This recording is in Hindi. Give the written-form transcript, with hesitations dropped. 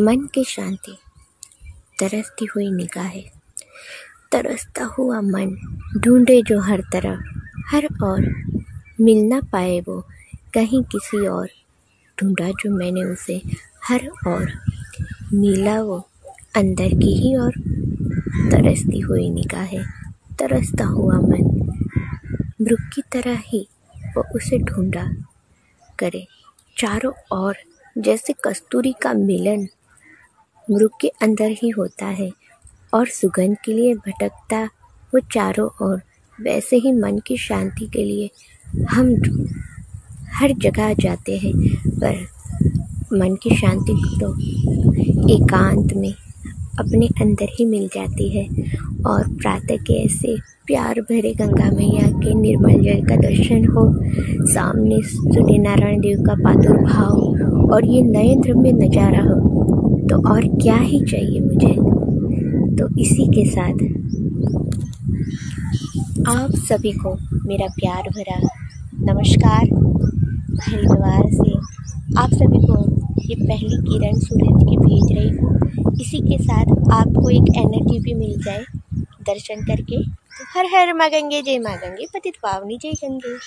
मन की शांति, तरसती हुई निगाहें, तरसता हुआ मन ढूंढे जो हर तरफ हर और, मिल ना पाए वो कहीं किसी और, ढूंढा जो मैंने उसे हर और, मिला वो अंदर की ही और। तरसती हुई निगाहें, तरसता हुआ मन, भ्रुक की तरह ही वो उसे ढूंढा करे चारों ओर, जैसे कस्तूरी का मिलन मृग के अंदर ही होता है और सुगंध के लिए भटकता वो चारों ओर, वैसे ही मन की शांति के लिए हम हर जगह जाते हैं, पर मन की शांति तो एकांत में अपने अंदर ही मिल जाती है। और प्रातः के ऐसे प्यार भरे गंगा मैया के निर्मल जल का दर्शन हो, सामने सूर्य नारायण देव का प्रादुर्भाव और ये नए द्रव्य नज़ारा हो, तो और क्या ही चाहिए मुझे। तो इसी के साथ आप सभी को मेरा प्यार भरा नमस्कार। हरिद्वार से आप सभी को ये पहली किरण सूरज की भेज रही हूँ, इसी के साथ आपको एक एनर्जी भी मिल जाए दर्शन करके। तो हर हर माँ गंगे, जय माँ गंगे, पतित पावनी जय गंगे।